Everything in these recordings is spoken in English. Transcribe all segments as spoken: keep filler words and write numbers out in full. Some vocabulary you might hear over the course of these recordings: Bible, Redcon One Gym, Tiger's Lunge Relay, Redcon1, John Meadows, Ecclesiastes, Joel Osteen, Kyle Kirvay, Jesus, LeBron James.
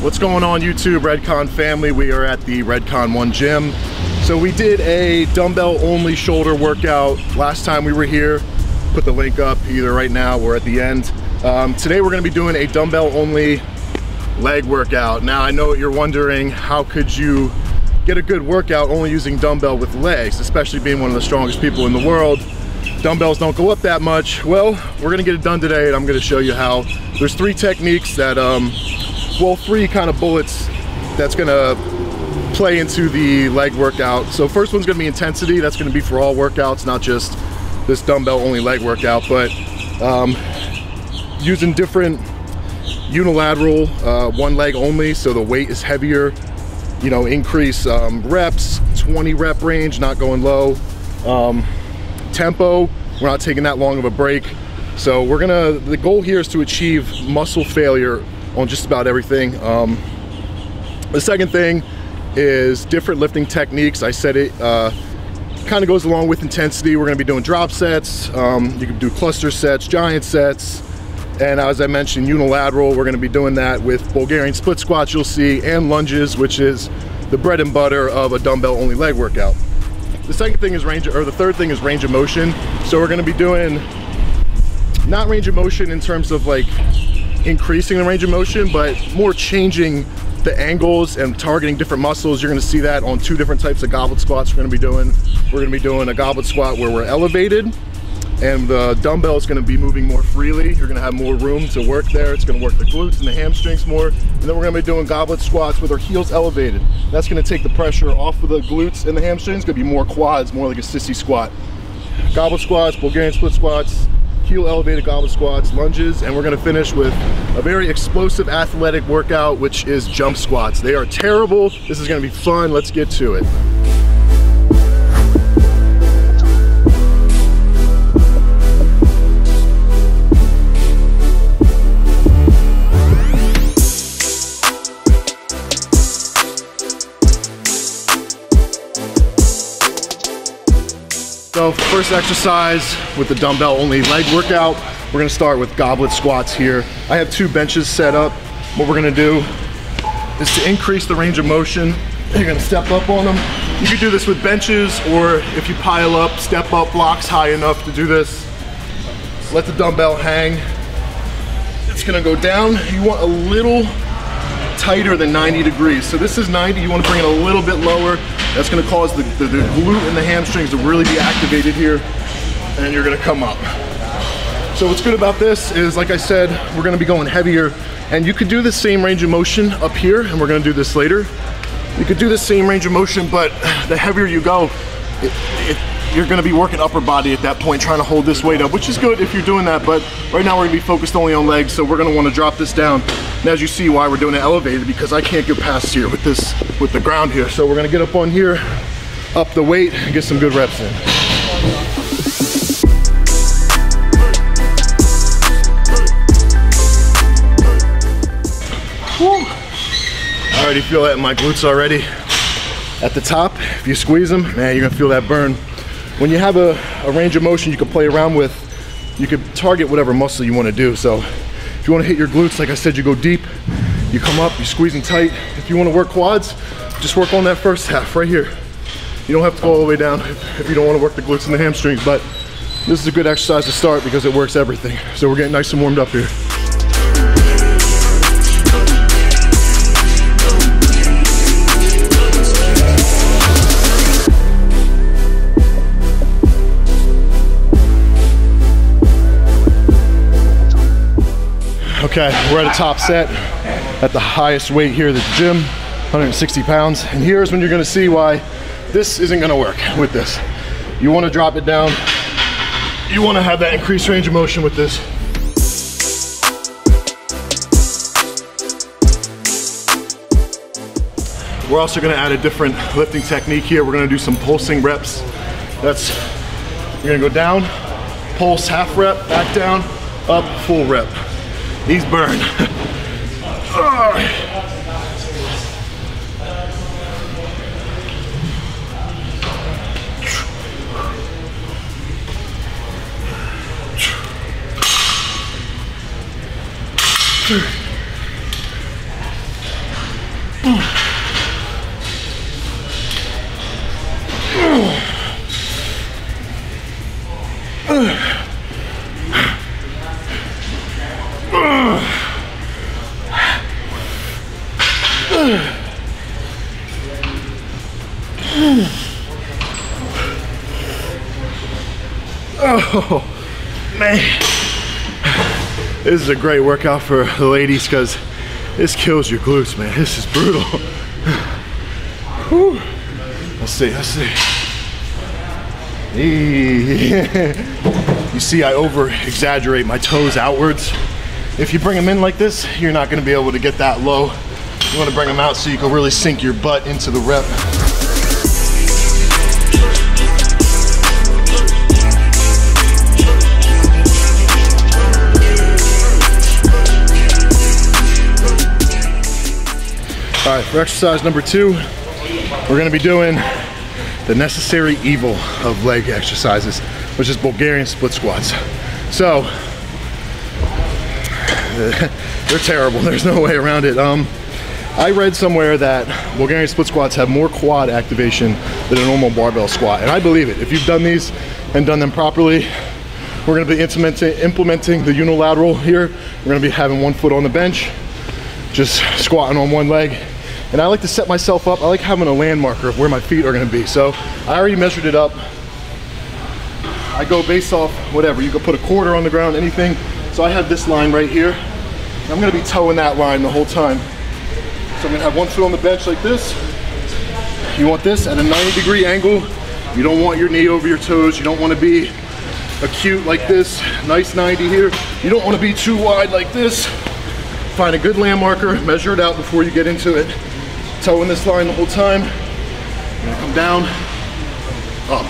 What's going on YouTube, Redcon family? We are at the Redcon One Gym. So we did a dumbbell only shoulder workout last time we were here. Put the link up either right now or at the end. Um, today we're gonna be doing a dumbbell only leg workout. Now I know what you're wondering, how could you get a good workout only using dumbbell with legs, especially being one of the strongest people in the world. Dumbbells don't go up that much. Well, we're gonna get it done today and I'm gonna show you how. There's three techniques that, um, well, three kind of bullets that's gonna play into the leg workout. So first one's gonna be intensity. That's gonna be for all workouts, not just this dumbbell only leg workout, but um, using different unilateral, uh, one leg only, so the weight is heavier, you know, increase um, reps, twenty rep range, not going low. Um, tempo, we're not taking that long of a break. So we're gonna, the goal here is to achieve muscle failure on just about everything. Um, the second thing is different lifting techniques. I said it uh, kind of goes along with intensity. We're gonna be doing drop sets. Um, you can do cluster sets, giant sets. And as I mentioned, unilateral, we're gonna be doing that with Bulgarian split squats, you'll see, and lunges, which is the bread and butter of a dumbbell only leg workout. The second thing is range, or the third thing is range of motion. So we're gonna be doing, not range of motion in terms of like, increasing the range of motion, but more changing the angles and targeting different muscles. You're gonna see that on two different types of goblet squats we're gonna be doing. We're gonna be doing a goblet squat where we're elevated and the dumbbell is gonna be moving more freely. You're gonna have more room to work there. It's gonna work the glutes and the hamstrings more. And then we're gonna be doing goblet squats with our heels elevated. That's gonna take the pressure off of the glutes and the hamstrings. It's gonna be more quads, more like a sissy squat. Goblet squats, Bulgarian split squats, heel elevated goblet squats, lunges, and we're gonna finish with a very explosive athletic workout, which is jump squats. They are terrible. This is gonna be fun. Let's get to it. So first exercise with the dumbbell only leg workout, we're gonna start with goblet squats here. I have two benches set up. What we're gonna do is to increase the range of motion. You're gonna step up on them. You can do this with benches, or if you pile up, step up blocks high enough to do this. Let the dumbbell hang. It's gonna go down. You want a little tighter than ninety degrees. So this is ninety, you wanna bring it a little bit lower. That's gonna cause the, the, the glute and the hamstrings to really be activated here, and you're gonna come up. So what's good about this is, like I said, we're gonna be going heavier, and you could do the same range of motion up here, and we're gonna do this later. You could do the same range of motion, but the heavier you go, it, it, you're gonna be working upper body at that point, trying to hold this weight up, which is good if you're doing that, but right now we're gonna be focused only on legs, so we're gonna wanna drop this down. And as you see why we're doing it elevated, because I can't get past here with this, with the ground here. So we're gonna get up on here, up the weight, and get some good reps in. Woo. I already feel that in my glutes already. At the top, if you squeeze them, man, you're gonna feel that burn. When you have a, a range of motion you can play around with, you can target whatever muscle you wanna do. So if you wanna hit your glutes, like I said, you go deep, you come up, you squeeze them tight. If you wanna work quads, just work on that first half right here. You don't have to go all the way down if, if you don't wanna work the glutes and the hamstrings, but this is a good exercise to start because it works everything. So we're getting nice and warmed up here. Okay, we're at a top set at the highest weight here at the gym, one hundred sixty pounds. And here's when you're gonna see why this isn't gonna work with this. You wanna drop it down. You wanna have that increased range of motion with this. We're also gonna add a different lifting technique here. We're gonna do some pulsing reps. That's, you're gonna go down, pulse half rep, back down, up, full rep. These burn. Oh man, this is a great workout for the ladies because this kills your glutes, man. This is brutal. Whew. Let's see, let's see. Yeah. You see, I over exaggerate my toes outwards. If you bring them in like this, you're not gonna be able to get that low. You wanna bring them out so you can really sink your butt into the rep. All right, for exercise number two, we're gonna be doing the necessary evil of leg exercises, which is Bulgarian split squats. So, they're terrible, there's no way around it. Um, I read somewhere that Bulgarian split squats have more quad activation than a normal barbell squat, and I believe it. If you've done these and done them properly, we're gonna be implementing, implementing the unilateral here. We're gonna be having one foot on the bench, just squatting on one leg. And I like to set myself up. I like having a landmarker of where my feet are gonna be. So I already measured it up. I go based off whatever. You can put a quarter on the ground, anything. So I have this line right here. I'm gonna be toeing that line the whole time. So I'm gonna have one foot on the bench like this. You want this at a ninety degree angle. You don't want your knee over your toes. You don't wanna be acute like this. Nice ninety here. You don't wanna be too wide like this. Find a good landmarker, measure it out before you get into it. Toe in this line the whole time. I'm gonna come down, up.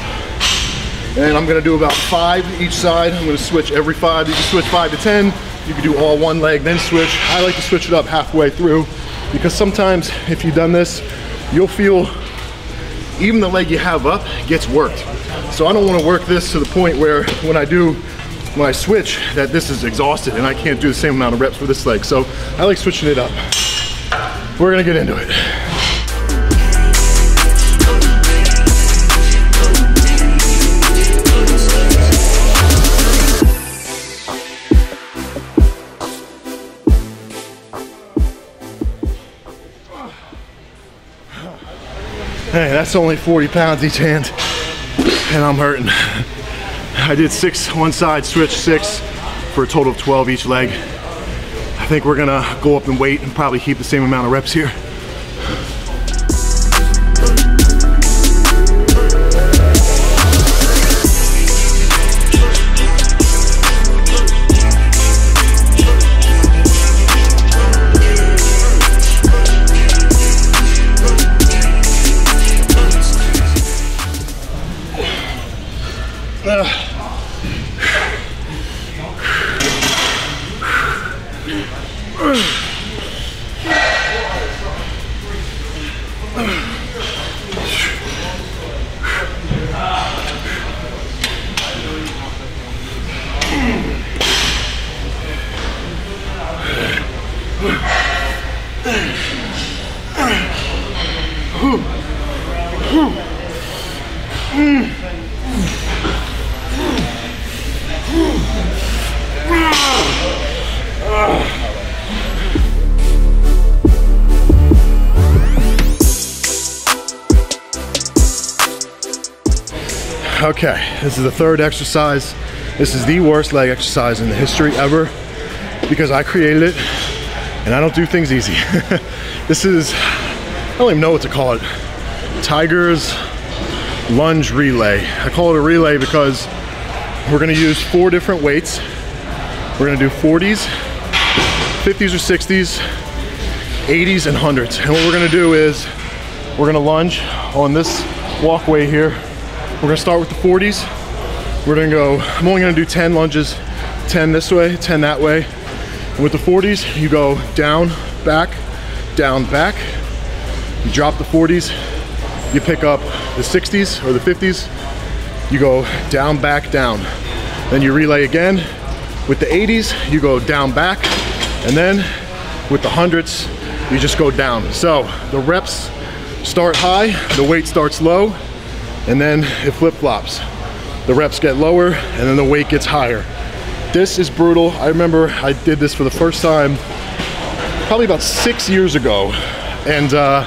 And I'm gonna do about five each side. I'm gonna switch every five. You can switch five to ten. You can do all one leg, then switch. I like to switch it up halfway through because sometimes if you've done this, you'll feel even the leg you have up gets worked. So I don't wanna work this to the point where when I do, when I switch, that this is exhausted and I can't do the same amount of reps for this leg. So I like switching it up. We're gonna get into it. Hey, that's only forty pounds each hand and I'm hurting. I did six one side, switch six for a total of twelve each leg. I think we're gonna go up in weight and probably keep the same amount of reps here. Okay, this is the third exercise. This is the worst leg exercise in the history ever because I created it and I don't do things easy. This is, I don't even know what to call it. Tiger's Lunge Relay. I call it a relay because we're gonna use four different weights. We're gonna do forties, fifties or sixties, eighties and hundreds. And what we're gonna do is we're gonna lunge on this walkway here. We're gonna start with the forties. We're gonna go, I'm only gonna do ten lunges, ten this way, ten that way. And with the forties, you go down, back, down, back. You drop the forties, you pick up the sixties or the fifties, you go down, back, down. Then you relay again. With the eighties, you go down, back. And then with the hundreds, we just go down. So the reps start high, the weight starts low, and then it flip-flops. The reps get lower, and then the weight gets higher. This is brutal. I remember I did this for the first time probably about six years ago, and uh,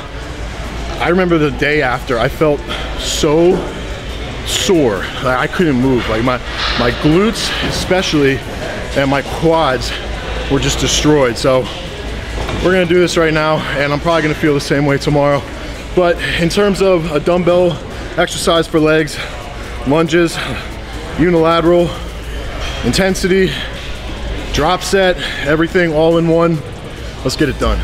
I remember the day after, I felt so sore. Like, I couldn't move. Like my, my glutes especially, and my quads were just destroyed. So we're gonna do this right now, and I'm probably gonna feel the same way tomorrow. But in terms of a dumbbell exercise for legs, lunges, unilateral, intensity, drop set, everything all in one, let's get it done.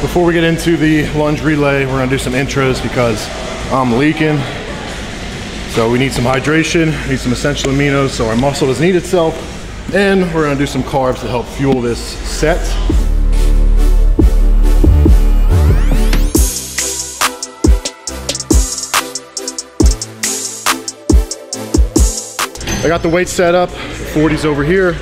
Before we get into the lunge relay, we're gonna do some intros because I'm leaking. So we need some hydration, we need some essential aminos so our muscle doesn't eat itself, and we're gonna do some carbs to help fuel this set. I got the weight set up, the forties over here.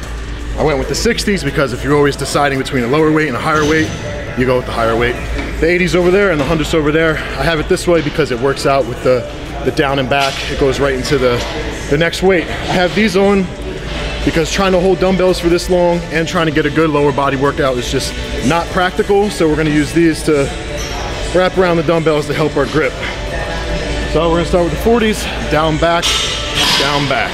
I went with the sixties because if you're always deciding between a lower weight and a higher weight, you go with the higher weight. The eighties over there and the hundreds over there. I have it this way because it works out with the, the down and back. It goes right into the, the next weight. I have these on because trying to hold dumbbells for this long and trying to get a good lower body workout is just not practical. So we're gonna use these to wrap around the dumbbells to help our grip. So we're gonna start with the forties, down back, down back.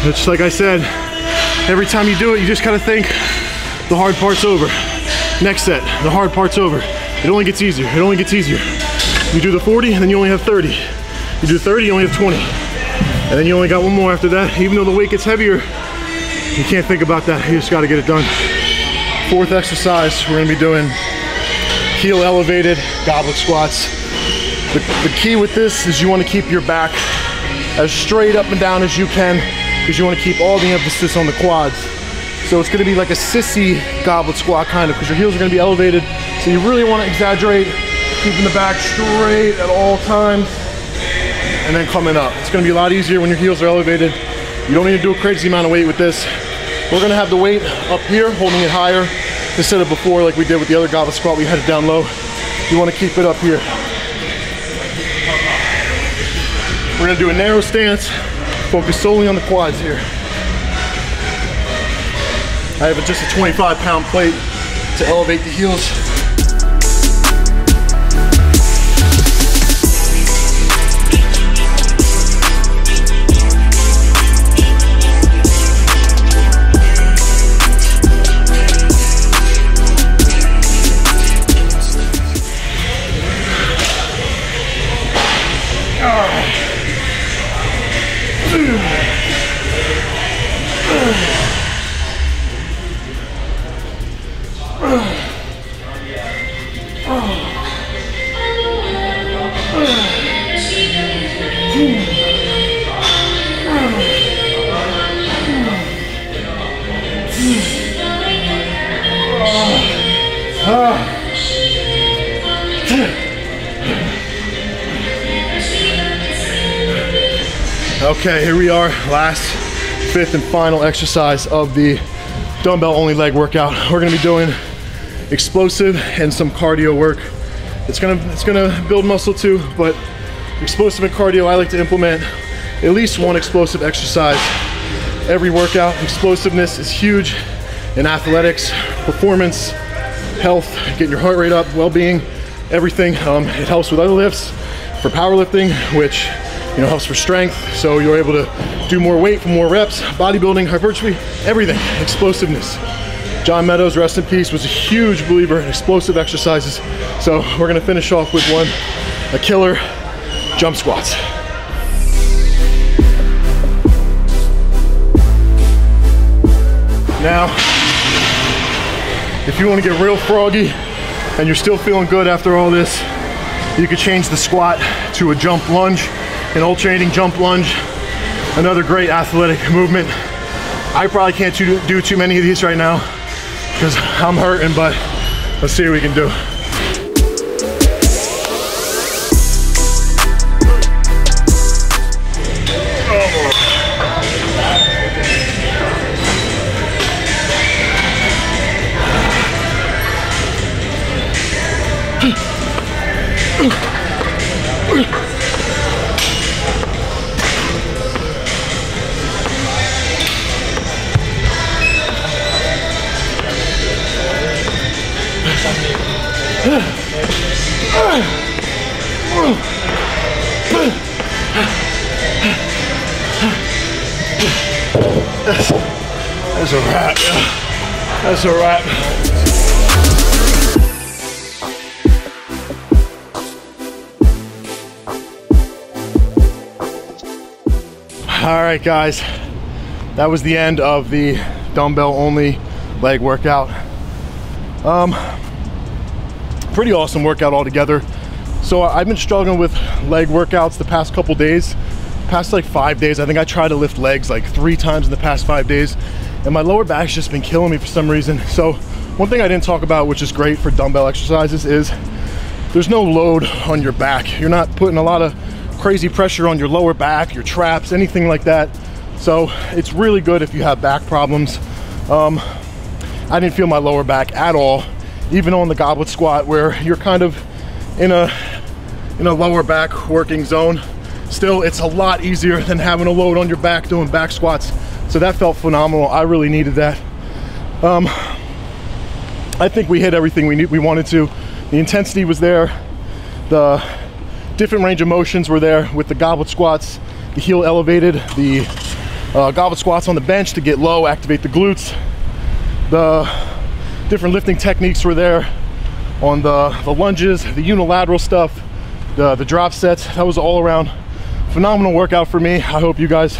It's like I said, every time you do it, you just gotta think the hard part's over. Next set, the hard part's over. It only gets easier, it only gets easier. You do the forty, and then you only have thirty. You do thirty, you only have twenty. And then you only got one more after that. Even though the weight gets heavier, you can't think about that. You just gotta get it done. Fourth exercise, we're gonna be doing heel elevated goblet squats. The, the key with this is you wanna keep your back as straight up and down as you can, because you wanna keep all the emphasis on the quads. So it's gonna be like a sissy goblet squat kind of, because your heels are gonna be elevated. So you really wanna exaggerate, keeping the back straight at all times, and then coming up. It's gonna be a lot easier when your heels are elevated. You don't need to do a crazy amount of weight with this. We're gonna have the weight up here, holding it higher. Instead of before, like we did with the other goblet squat, we had it down low. You wanna keep it up here. We're gonna do a narrow stance, focus solely on the quads here. I have just a twenty-five pound plate to elevate the heels. Okay, here we are, last, fifth and final exercise of the dumbbell only leg workout. We're gonna be doing explosive and some cardio work. It's gonna, it's gonna build muscle too, but explosive and cardio, I like to implement at least one explosive exercise every workout. Explosiveness is huge in athletics, performance, health, getting your heart rate up, well-being, everything. Um, it helps with other lifts for powerlifting, which you know helps for strength, so you're able to do more weight for more reps. Bodybuilding, hypertrophy, everything, explosiveness. John Meadows, rest in peace, was a huge believer in explosive exercises, so we're gonna finish off with one, a killer, jump squats. Now, if you wanna get real froggy and you're still feeling good after all this, you could change the squat to a jump lunge, an alternating jump lunge, another great athletic movement. I probably can't do too many of these right now because I'm hurting, but let's see what we can do. That's, that's a wrap, yeah. That's a wrap. All right, guys. That was the end of the dumbbell only leg workout. Um, pretty awesome workout altogether. So I've been struggling with leg workouts the past couple days. Past like five days, I think I tried to lift legs like three times in the past five days, and my lower back's just been killing me for some reason. So one thing I didn't talk about, which is great for dumbbell exercises, is there's no load on your back. You're not putting a lot of crazy pressure on your lower back, your traps, anything like that. So it's really good if you have back problems. Um, I didn't feel my lower back at all, even on the goblet squat where you're kind of in a, in a lower back working zone. Still, it's a lot easier than having a load on your back doing back squats. So that felt phenomenal. I really needed that. Um, I think we hit everything we need, we wanted to. The intensity was there. The different range of motions were there with the goblet squats, the heel elevated, the uh, goblet squats on the bench to get low, activate the glutes. The different lifting techniques were there on the, the lunges, the unilateral stuff, the, the drop sets. That was all around phenomenal workout for me. I hope you guys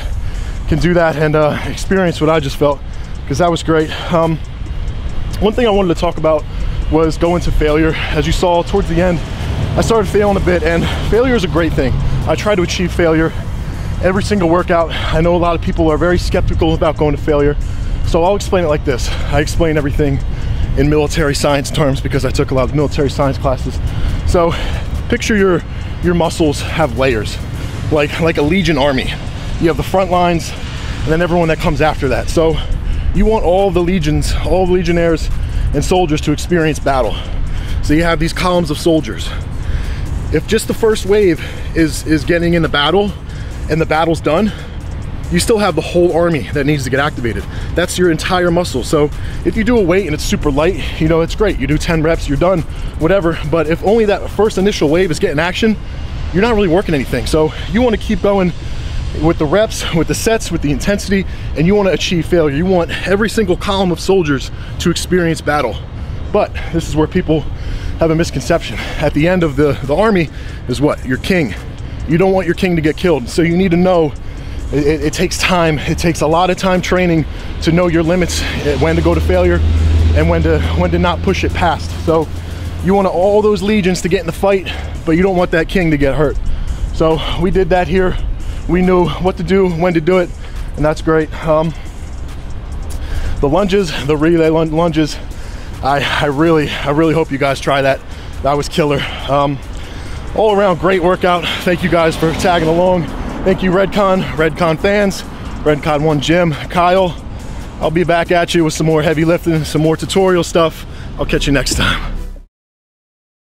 can do that and uh, experience what I just felt, because that was great. Um, one thing I wanted to talk about was going to failure. As you saw towards the end, I started failing a bit, and failure is a great thing. I try to achieve failure every single workout. I know a lot of people are very skeptical about going to failure, so I'll explain it like this. I explain everything in military science terms because I took a lot of military science classes. So picture your, your muscles have layers. Like, like a legion army. You have the front lines and then everyone that comes after that. So you want all the legions, all the legionnaires and soldiers to experience battle. So you have these columns of soldiers. If just the first wave is, is getting in the battle and the battle's done, you still have the whole army that needs to get activated. That's your entire muscle. So if you do a weight and it's super light, you know, it's great. You do ten reps, you're done, whatever. But if only that first initial wave is getting action, you're not really working anything. So you want to keep going with the reps, with the sets, with the intensity, and you want to achieve failure. You want every single column of soldiers to experience battle. But this is where people have a misconception. At the end of the, the army is what? Your king. You don't want your king to get killed. So you need to know it, it, it takes time. It takes a lot of time training to know your limits, when to go to failure and when to, when to not push it past. So you want all those legions to get in the fight, but you don't want that king to get hurt. So we did that here. We knew what to do, when to do it, and that's great. Um, the lunges, the relay lunges, I, I really, I really hope you guys try that. That was killer. Um, all around great workout. Thank you guys for tagging along. Thank you, Redcon, Redcon fans, Redcon One Gym, Kyle, I'll be back at you with some more heavy lifting, some more tutorial stuff. I'll catch you next time.